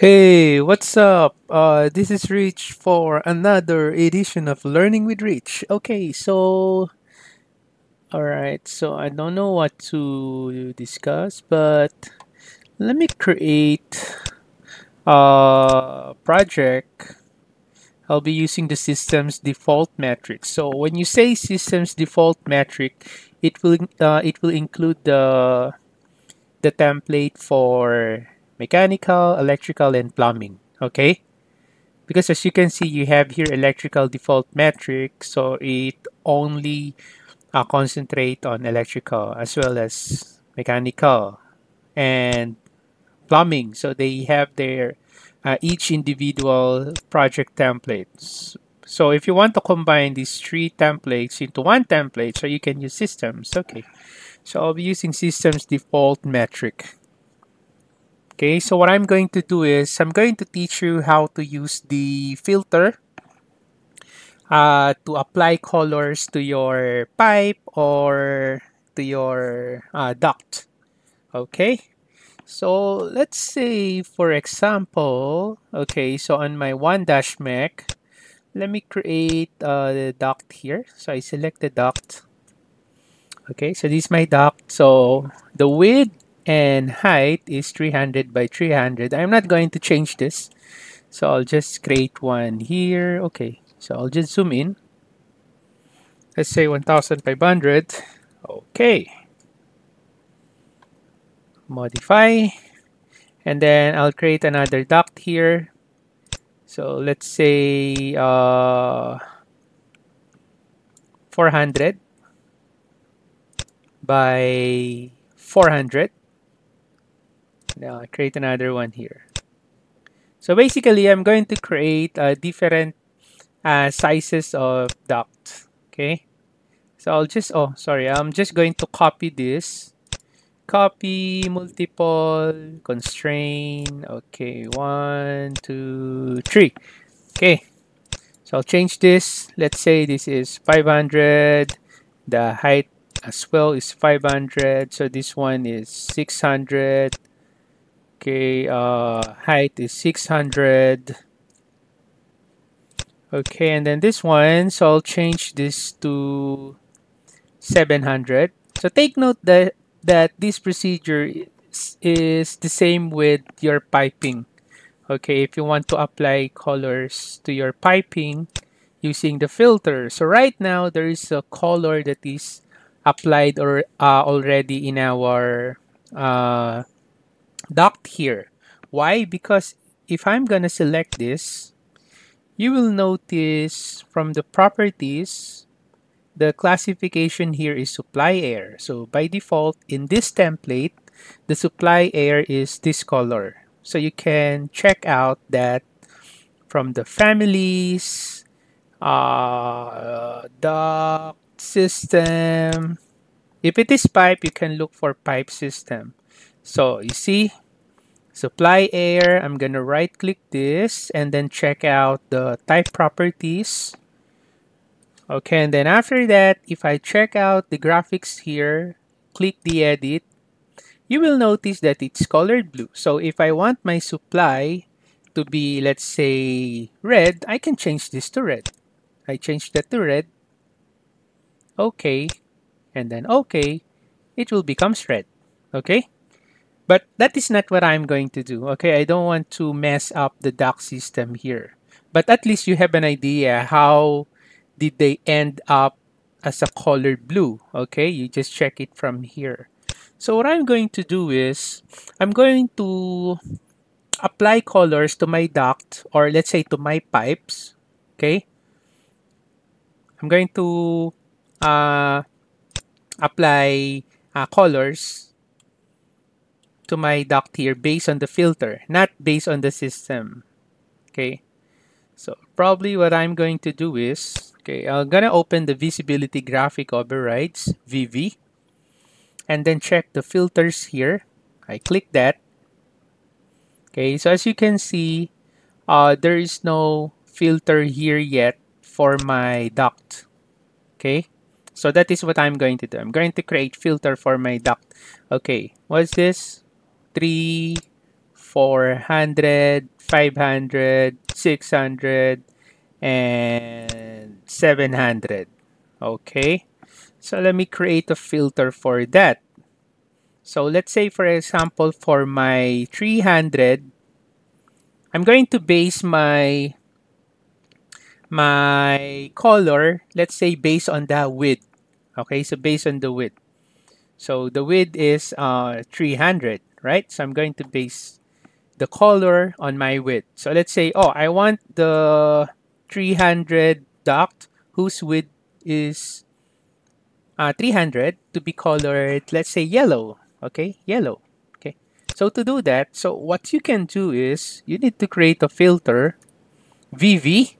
Hey, what's up? This is Rich for another edition of Learning with Rich. Okay, so alright, so I don't know what to discuss, but let me create a project. I'll be using the system's default metric. So when you say system's default metric, it will include the template for mechanical, electrical, and plumbing, okay? Because as you can see, you have here electrical default metric, so it only concentrate on electrical as well as mechanical and plumbing. So they have their each individual project templates. So if you want to combine these three templates into one template, so you can use systems, okay? So I'll be using systems default metric. Okay, so what I'm going to do is I'm going to teach you how to use the filter to apply colors to your pipe or to your duct. Okay, so let's say for example, okay, so on my 1-mech, let me create the duct here. So I select the duct. Okay, so this is my duct. So the width and height is 300 by 300. I'm not going to change this, so I'll just create one here. Okay, so I'll just zoom in. Let's say 1500. Okay, modify, and then I'll create another duct here. So let's say 400 by 400. Now, I'll create another one here. So basically, I'm going to create different sizes of duct. Okay. So I'll just, oh, sorry. I'm just going to copy this. Copy multiple constraint. Okay. 1, 2, 3. Okay. So I'll change this. Let's say this is 500. The height as well is 500. So this one is 600. Okay, height is 600. Okay, and then this one, so I'll change this to 700. So take note that this procedure is the same with your piping. Okay, if you want to apply colors to your piping using the filter. So right now, there is a color that is applied or already in our duct here. Why? Because if I'm gonna select this, you will notice from the properties, the classification here is supply air. So by default, in this template, the supply air is this color. So you can check out that from the families, duct system. If it is pipe, you can look for pipe system. So you see, supply air, I'm going to right click this and then check out the type properties. Okay, and then after that, if I check out the graphics here, click the edit, you will notice that it's colored blue. So if I want my supply to be, let's say, red, I can change this to red. I change that to red. Okay, and then okay, it will become red. Okay. But that is not what I'm going to do, okay? I don't want to mess up the duct system here. But at least you have an idea how did they end up as a colored blue, okay? You just check it from here. So what I'm going to do is, I'm going to apply colors to my duct, or let's say to my pipes, okay? I'm going to apply colors to my duct here based on the filter, not based on the system. Okay, so probably what I'm going to do is, okay, I'm gonna open the visibility graphic overrides, VV, and then check the filters here. I click that. Okay, so as you can see, there is no filter here yet for my duct. Okay, so that is what I'm going to do. I'm going to create filter for my duct. Okay, what's this? 3, 400, 500, 600, and 700. Okay, so let me create a filter for that. So let's say, for example, for my 300, I'm going to base my color, let's say, based on the width. Okay, so based on the width. So the width is 300, right? So I'm going to base the color on my width. So let's say, oh, I want the 300 duct whose width is 300 to be colored, let's say, yellow. Okay, yellow. Okay, so to do that, so what you can do is you need to create a filter, VV.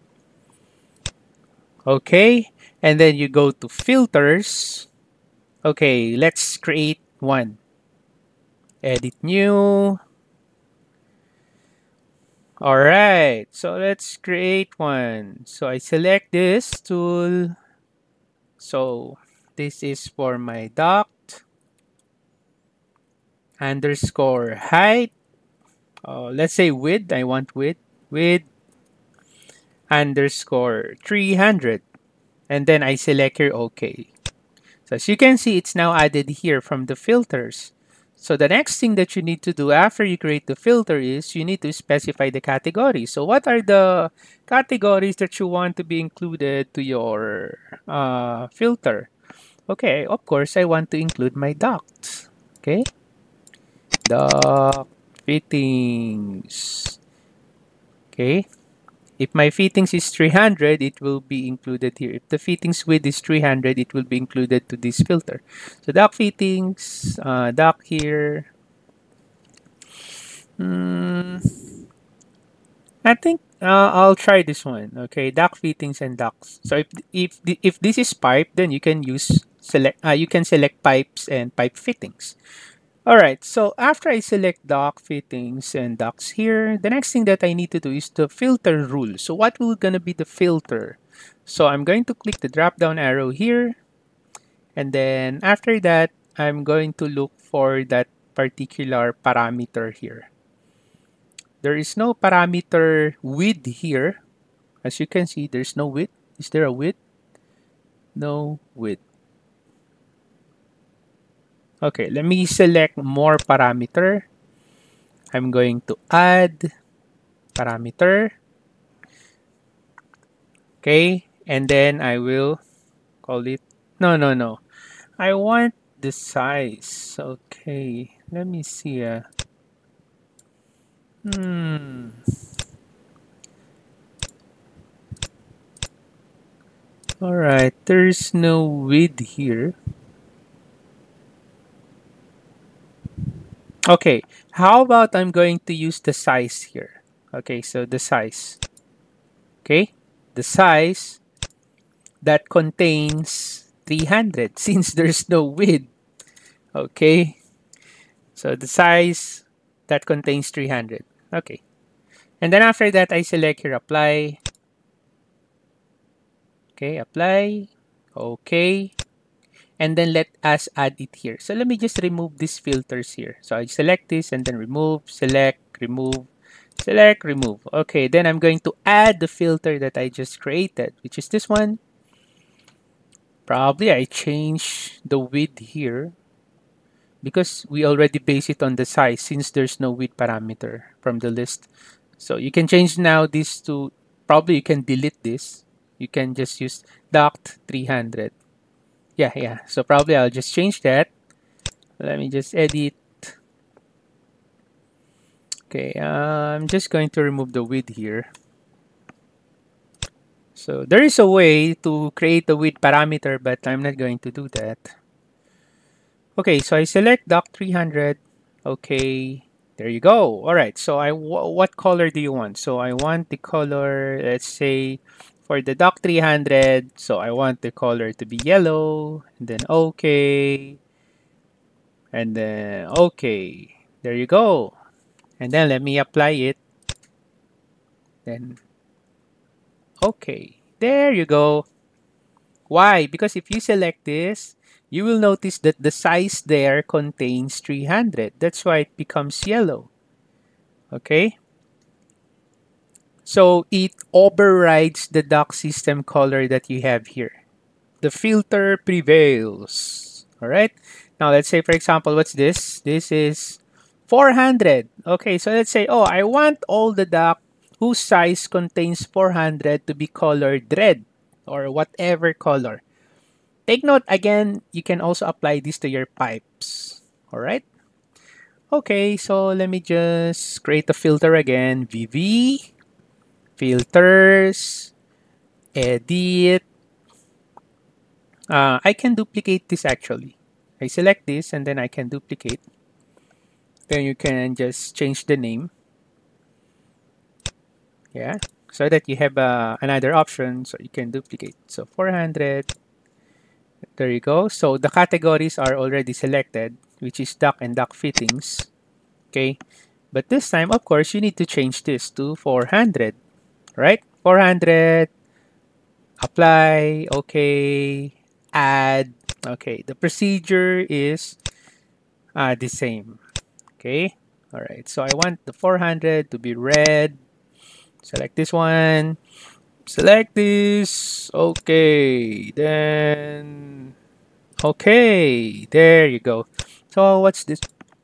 Okay, and then you go to filters. Okay, let's create one. Edit new. All right, so let's create one. So I select this tool. So this is for my duct. Underscore height. Let's say width. I want width. Width. Underscore 300, and then I select here OK. So as you can see, it's now added here from the filters. So the next thing that you need to do after you create the filter is you need to specify the categories. So what are the categories that you want to be included to your filter? Okay, of course I want to include my ducts. Okay, duct fittings. Okay. If my fittings is 300, it will be included here. If the fittings width is 300, it will be included to this filter. So duct fittings, duct here. I think I'll try this one. Okay, duct fittings and ducts. So if this is pipe, then you can use select pipes and pipe fittings. All right, so after I select duct fittings and ducts here, the next thing that I need to do is the filter rule. So what will gonna be the filter? So I'm going to click the drop down arrow here, and then after that, I'm going to look for that particular parameter here. There is no parameter width here. As you can see, there's no width. Is there a width? No width. Okay, let me select more parameter. I'm going to add parameter. Okay, and then I will call it, no. I want the size. Okay, let me see. All right, there's no width here. Okay, how about I'm going to use the size here? Okay, so the size. Okay, the size that contains 300 since there's no width. Okay, so the size that contains 300. Okay, and then after that, I select here apply. Okay, apply. Okay. And then let us add it here. So let me just remove these filters here. So I select this and then remove, select, remove, select, remove. Okay, then I'm going to add the filter that I just created, which is this one. Probably I change the width here because we already base it on the size since there's no width parameter from the list. So you can change now this to, probably you can delete this. You can just use duct 300. Yeah, so probably I'll just change that. Let me just edit. Okay, I'm just going to remove the width here. So there is a way to create the width parameter, but I'm not going to do that. Okay, so I select duct 300. Okay, there you go. All right, so what color do you want? So I want the color, let's say, for the duct 300, so I want the color to be yellow, and then OK, and then OK. There you go. And then let me apply it. Then OK. There you go. Why? Because if you select this, you will notice that the size there contains 300. That's why it becomes yellow. Okay. So it overrides the dock system color that you have here. The filter prevails. All right. Now let's say, for example, what's this? This is 400. Okay. So let's say, oh, I want all the dock whose size contains 400 to be colored red or whatever color. Take note, again, you can also apply this to your pipes. All right. Okay, so let me just create a filter again. VV, filters, edit. I can duplicate this actually. I select this and then I can duplicate. Then you can just change the name. Yeah, so that you have another option, so you can duplicate. So 400. There you go. So the categories are already selected, which is dock and dock fittings. Okay, but this time, of course, you need to change this to 400, right? 400, apply, okay, add, okay. The procedure is the same, okay? All right, so I want the 400 to be red. Select this one, select this, okay, then, okay, there you go. So what's this?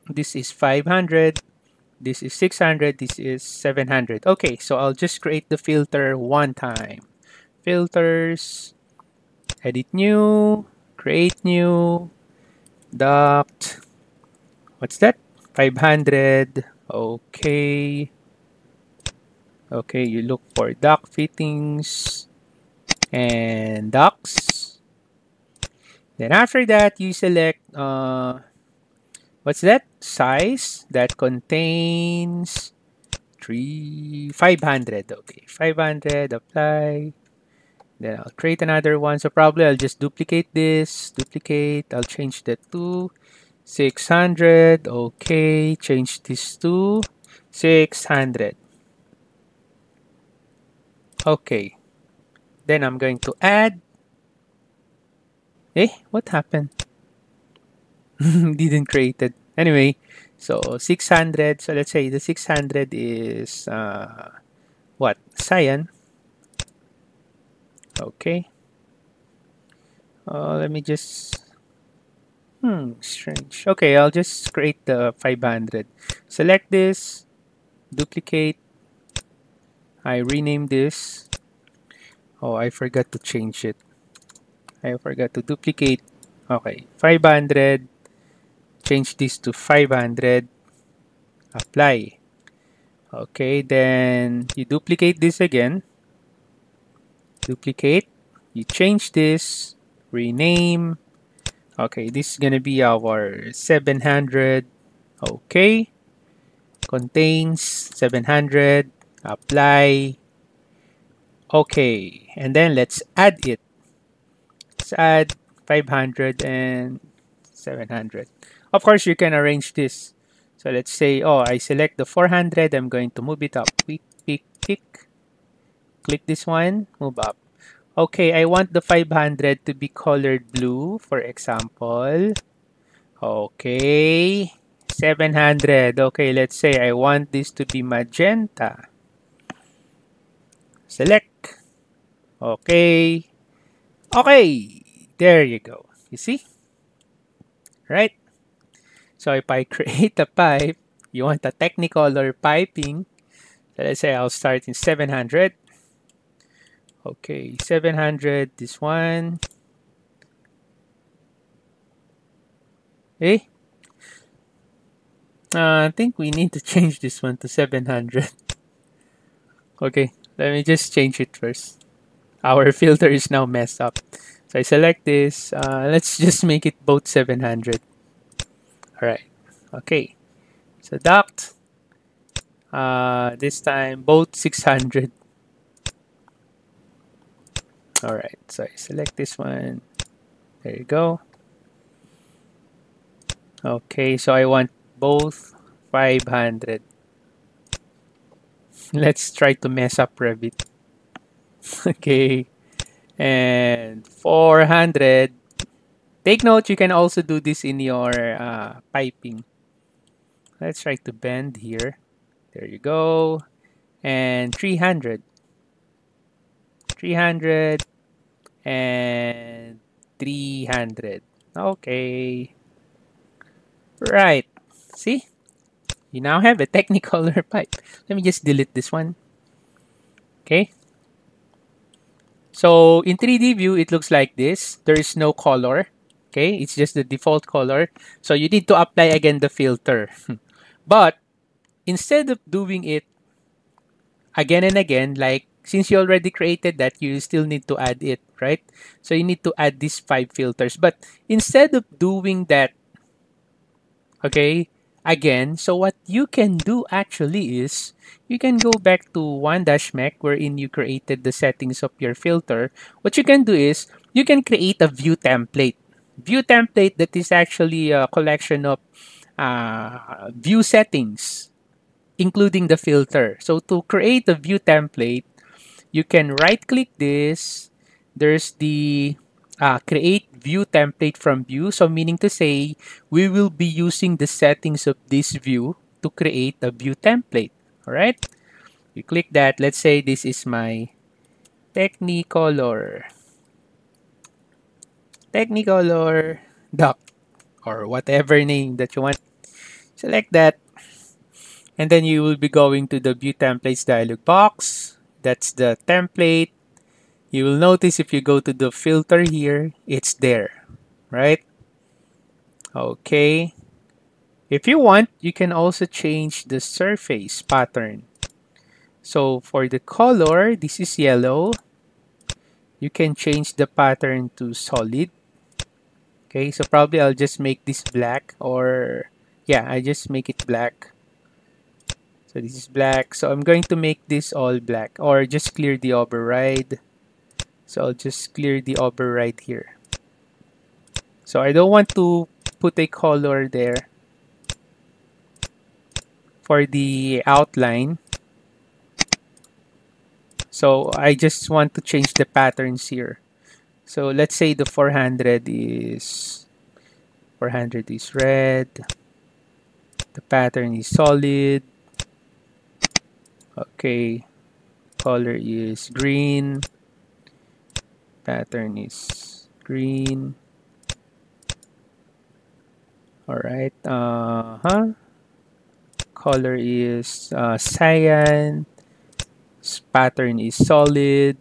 This is 500, this is 600, this is 700. Okay, so I'll just create the filter one time. Filters, edit new, create new, duct, what's that? 500, okay. Okay, you look for duct fittings and ducts. Then after that, you select... what's that? Size that contains 500. Okay, 500, apply. Then I'll create another one. So probably I'll just duplicate this. Duplicate. I'll change that to 600. Okay, change this to 600. Okay. Then I'm going to add. Eh, what happened? Didn't create it anyway. So 600, so let's say the 600 is what, cyan. Okay, let me just strange. Okay, I'll just create the 500, select this, duplicate. I rename this. Oh, I forgot to change it. I forgot to duplicate. Okay, 500. Change this to 500, apply. Okay, then you duplicate this again. Duplicate, you change this, rename. Okay, this is gonna be our 700. Okay, contains 700, apply. Okay, and then let's add it. Let's add 500 and 700. Of course, you can arrange this. So let's say, oh, I select the 400. I'm going to move it up. Click, click, click. Click this one. Move up. Okay, I want the 500 to be colored blue, for example. Okay. 700. Okay, let's say I want this to be magenta. Select. Okay. Okay. There you go. You see? Right? So if I create a pipe, you want a technicolor piping. So let's say I'll start in 700. Okay, 700, this one. Hey, I think we need to change this one to 700. Okay, let me just change it first. Our filter is now messed up. So I select this. Let's just make it both 700. Alright, okay. So duct, this time both 600. Alright, so I select this one. There you go. Okay, so I want both 500. Let's try to mess up Revit. Okay, and 400. Take note, you can also do this in your piping. Let's try to bend here. There you go. And 300 and 300. Okay. Right. See? You now have a Technicolor pipe. Let me just delete this one. Okay. So in 3D view, it looks like this. There is no color. Okay. It's just the default color. So you need to apply again the filter. But instead of doing it again and again, like since you already created that, you still need to add it, right? So you need to add these 5 filters. But instead of doing that, okay, again, so what you can do actually is you can go back to 1-Mech wherein you created the settings of your filter. What you can do is you can create a view template. View template that is actually a collection of view settings, including the filter. So to create a view template, you can right-click this. There's the create view template from view, so meaning to say we will be using the settings of this view to create a view template. All right, you click that. Let's say this is my Technicolor duck or whatever name that you want. Select that, and then you will be going to the view templates dialog box. That's the template. You will notice if you go to the filter here, it's there, right? Okay. If you want, you can also change the surface pattern. So for the color, this is yellow. You can change the pattern to solid. Okay, so probably I'll just make this black, or yeah, I just make it black. So this is black. So I'm going to make this all black, or just clear the override. So I'll just clear the override here. So I don't want to put a color there for the outline. So I just want to change the patterns here. So let's say the 400 is red. The pattern is solid. Okay. Color is green. Pattern is green. All right. Color is cyan. Pattern is solid.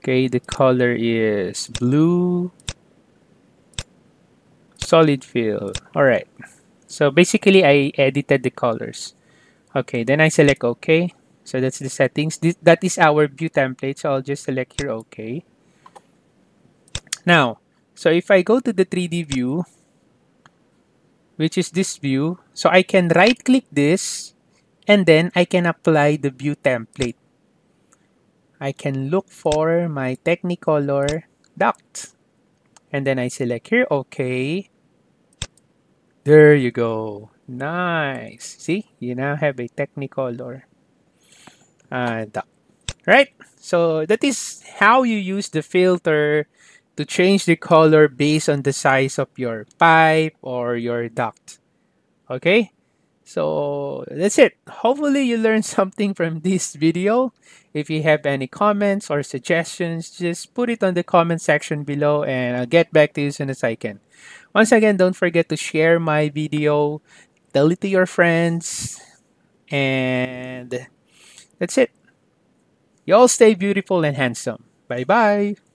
Okay. The color is blue. Solid fill. All right. So basically, I edited the colors. Okay. Then I select OK. So that's the settings. That is our view template. So I'll just select here OK. Now, so if I go to the 3D view, which is this view, so I can right click this and then I can apply the view template. I can look for my Technicolor duct. And then I select here OK. There you go. Nice. See, you now have a Technicolor duck. Right, so that is how you use the filter to change the color based on the size of your pipe or your duct. Okay, so that's it. Hopefully you learned something from this video. If you have any comments or suggestions, just put it on the comment section below and I'll get back to you as soon as I can. Once again, don't forget to share my video, tell it to your friends, and that's it. Y'all stay beautiful and handsome. Bye-bye.